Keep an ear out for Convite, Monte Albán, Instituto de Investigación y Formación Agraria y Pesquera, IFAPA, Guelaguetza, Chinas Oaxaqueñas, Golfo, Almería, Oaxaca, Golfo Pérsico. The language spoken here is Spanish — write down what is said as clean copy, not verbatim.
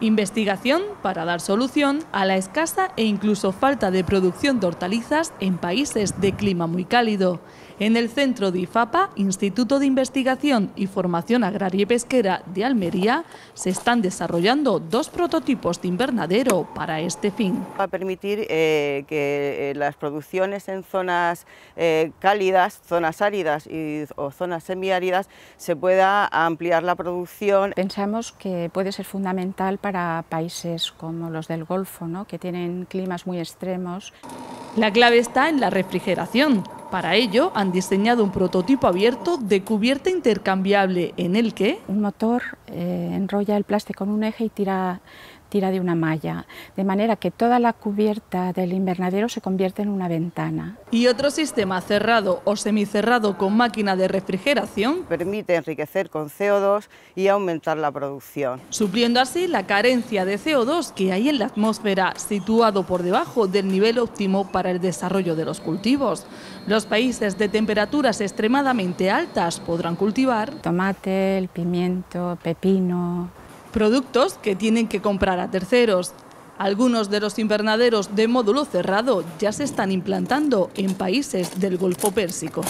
Investigación para dar solución a la escasa e incluso falta de producción de hortalizas en países de clima muy cálido. En el centro de IFAPA, Instituto de Investigación y Formación Agraria y Pesquera de Almería, se están desarrollando dos prototipos de invernadero para este fin. Va a permitir que las producciones en zonas cálidas, zonas áridas o zonas semiáridas se pueda ampliar la producción. Pensamos que puede ser fundamental para países como los del Golfo, ¿no?, que tienen climas muy extremos. La clave está en la refrigeración. Para ello han diseñado un prototipo abierto de cubierta intercambiable en el que un motor enrolla el plástico en un eje y tira de una malla, de manera que toda la cubierta del invernadero se convierte en una ventana. Y otro sistema cerrado o semicerrado con máquina de refrigeración permite enriquecer con CO2 y aumentar la producción, supliendo así la carencia de CO2 que hay en la atmósfera, situado por debajo del nivel óptimo para el desarrollo de los cultivos. Los países de temperaturas extremadamente altas podrán cultivar tomate, el pimiento, pepino, productos que tienen que comprar a terceros. Algunos de los invernaderos de módulo cerrado ya se están implantando en países del Golfo Pérsico.